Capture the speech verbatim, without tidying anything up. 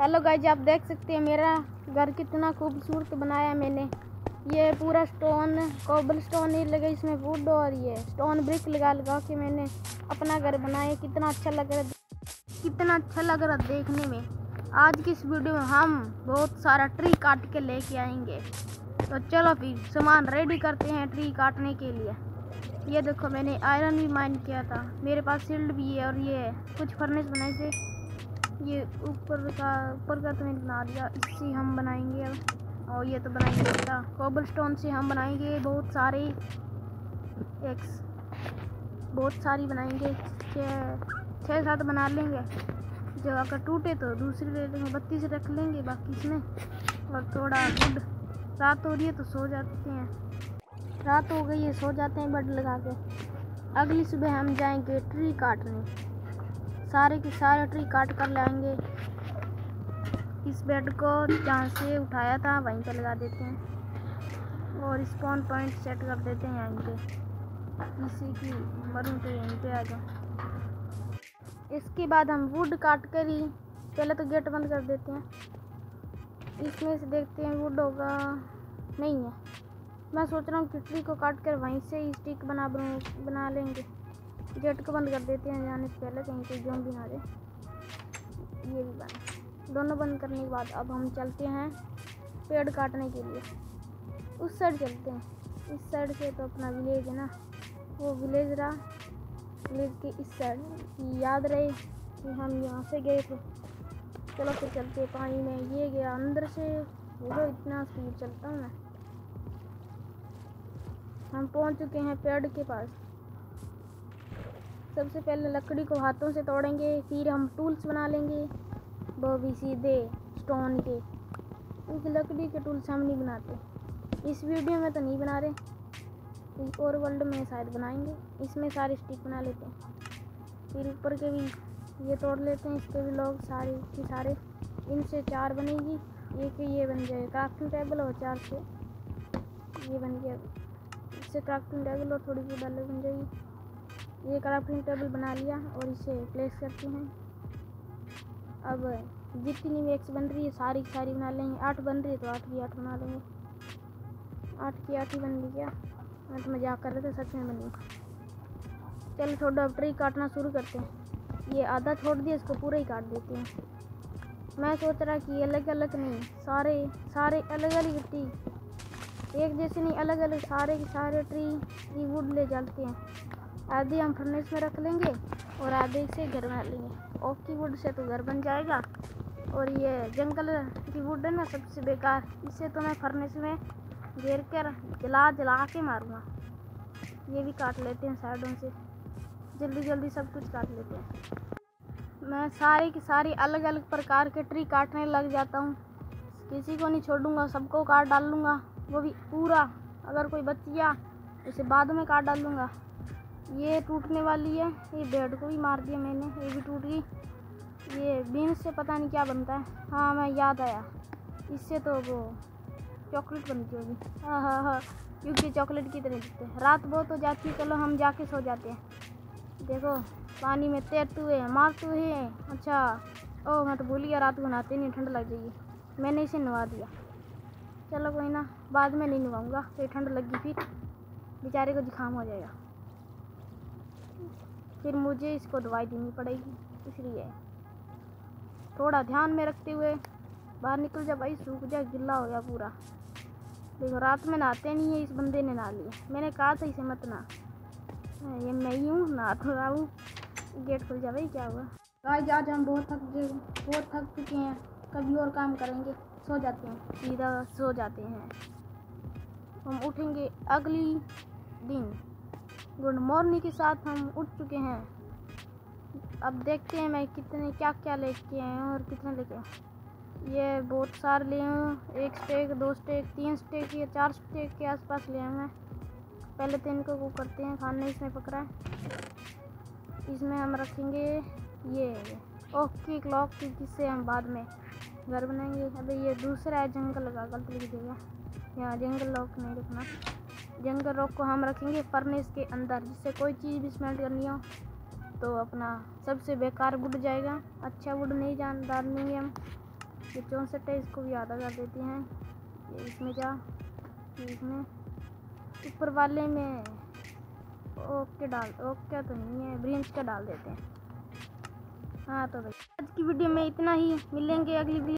Hello guys, आप देख सकते हैं मेरा घर कितना खूबसूरत बनाया मैंने। ये पूरा स्टोन कोबल स्टोन ही लगा, इसमें वुड और ये स्टोन ब्रिक लगा लगा के मैंने अपना घर बनाया। कितना अच्छा लग रहा कितना अच्छा लग रहा देखने में। आज की इस वीडियो में हम बहुत सारा ट्री काट के लेके आएंगे, तो चलो फिर सामान रेडी करते हैं ट्री काटने के लिए। ये देखो, मैंने आयरन भी माइन किया था, मेरे पास शील्ड भी है और ये कुछ फर्नेस बनाए थे। ये ऊपर का ऊपर का तो मैंने बना दिया, इससे हम बनाएंगे अब। और ये तो बनाएंगे था कोबल स्टोन से, हम बनाएंगे बहुत सारे एक्स बहुत सारी बनाएंगे, छः सात बना लेंगे। जब अगर टूटे तो दूसरी ले लेंगे, बत्तीस रख लेंगे बाकी इसमें। और थोड़ा गुड, रात हो रही है तो सो जाते हैं, रात हो गई है सो जाते हैं बेड लगा के। अगली सुबह हम जाएंगे ट्री काटने, सारे के सारे ट्री काट कर लाएंगे। इस बेड को जहाँ से उठाया था वहीं पे लगा देते हैं और स्पॉन पॉइंट सेट कर देते हैं यहीं पे। इसी की मरूं तो यहीं पे आ जाए। इसके बाद हम वुड काट कर ही पहले तो गेट बंद कर देते हैं। इसमें से देखते हैं वुड होगा नहीं है। मैं सोच रहा हूँ कि ट्री को काट कर वहीं से ही स्टिक बना बना लेंगे। गेट को बंद कर देते हैं जाने से पहले, कहीं कोई जम भी ना दे। ये भी बना, दोनों बंद करने के बाद अब हम चलते हैं पेड़ काटने के लिए। उस साइड चलते हैं, इस साइड से तो अपना विलेज है ना, वो विलेज रहा। विलेज के इस साइड याद रहे कि हम यहाँ से गए थे। चलो फिर चलते पानी में। ये गया अंदर से, वो इतना स्पीड चलता हूँ मैं। हम पहुंच चुके हैं पेड़ के पास। सबसे पहले लकड़ी को हाथों से तोड़ेंगे, फिर हम टूल्स बना लेंगे, वो भी सीधे स्टोन के। क्योंकि लकड़ी के टूल्स हम नहीं बनाते, इस वीडियो में तो नहीं बना रहे, और वर्ल्ड में शायद बनाएंगे। इसमें सारे स्टिक बना लेते हैं, फिर ऊपर के भी ये तोड़ लेते हैं। इसके भी लोग सारे के सारे, इनसे चार बनेगी, एक ये बन जाएगा क्राफ्टिंग टेबल और चार से ये बन गया। इससे क्राफ्टिंग टेबल और थोड़ी सी डाले बन जाएगी। ये क्राफ्टिंग टेबल बना लिया और इसे प्लेस करते हैं। अब जितनी भी एक्स बन रही है सारी की सारी बना लेंगे। आठ बन रही है तो आठ की आठ बना लेंगे। आठ की आठ ही बन गई क्या? मैं तो मजाक कर रहे थे, सच में बन गई। चलो थोड़ा अब ट्री काटना शुरू करते हैं। ये आधा छोड़ दिया, इसको पूरा ही काट देते हैं। मैं सोच रहा कि अलग अलग नहीं, सारे सारे अलग अलग ट्री, एक जैसे नहीं, अलग अलग सारे के सारे ट्री की वुड ले जाते हैं। आधे हम फर्नेस में रख लेंगे और आधे से घर बना लेंगे। ओक की वुड से तो घर बन जाएगा, और ये जंगल की वुड है ना सबसे बेकार, इससे तो मैं फर्नेस में घेर कर जला जला के मारूंगा। ये भी काट लेते हैं साइडों से, जल्दी जल्दी सब कुछ काट लेते हैं। मैं सारे के सारे अलग अलग प्रकार के ट्री काटने लग जाता हूँ, किसी को नहीं छोड़ूंगा, सबको काट डालूंगा, वो भी पूरा। अगर कोई बच गया उसे बाद में काट डालूंगा। ये टूटने वाली है, ये बेड को भी मार दिया मैंने, ये भी टूट गई। ये बीन्स से पता नहीं क्या बनता है, हाँ मैं याद आया, इससे तो वो चॉकलेट बनती होगी। हाँ हाँ हाँ क्योंकि चॉकलेट की तरह दिखते हैं। रात बहुत हो जाती है, चलो हम जाके सो जाते हैं। देखो पानी में तैरते हुए मारते हुए। अच्छा ओह मैं तो भूल गया, रात को नहाते नहीं, ठंड लग जाएगी। मैंने इसे नहवा दिया, चलो कोई ना, बाद में नहीं नहाऊंगा, फिर ठंड लगी, फिर बेचारे को जुकाम हो जाएगा, फिर मुझे इसको दवाई देनी पड़ेगी। इसलिए थोड़ा ध्यान में रखते हुए बाहर निकल जा भाई, सूख जा, गिल्ला हो गया पूरा। देखो रात में नहाते नहीं है, इस बंदे ने नहा लिया। मैंने कहा था इसे मत नहा, ये मैं ही हूँ, नहा तो रहा हूँ। गेट खुल जा भाई, क्या हुआ भाई? आज हम बहुत थक बहुत थक चुके हैं, कभी और काम करेंगे। सो जाते हैं, सीधा सो जाते हैं। हम उठेंगे अगली दिन गुड मॉर्निंग के साथ। हम उठ चुके हैं, अब देखते हैं मैं कितने क्या क्या लेके आए हैं और कितने लेके आए। ये बहुत सारे लिए हूँ, एक स्टेक, दो स्टेक, तीन स्टेक या चार स्टेक के आसपास लिए हैं। मैं पहले तो इनको वो करते हैं, खाने इसमें पकड़ा है। इसमें हम रखेंगे ये ओके क्लॉक की, जिससे हम बाद में घर बनाएंगे। अबे ये दूसरा है जंगल का, गलत लिख देगा यहाँ, जंगल रॉक नहीं रखना। जंगल रॉक को हम रखेंगे फर्नेस के अंदर, जिससे कोई चीज़ भी स्मेल्ट करनी हो तो अपना सबसे बेकार वुड जाएगा। अच्छा वुड नहीं जान डालेंगे हम, ये चौंसठ है, इसको भी आधा कर देते हैं। ये इसमें जा, इसमें ऊपर वाले में ओके डाल, ओके तो नहीं है, ब्रिंच का डाल देते हैं। हाँ तो भाई आज की वीडियो में इतना ही, मिलेंगे अगली वीडियो।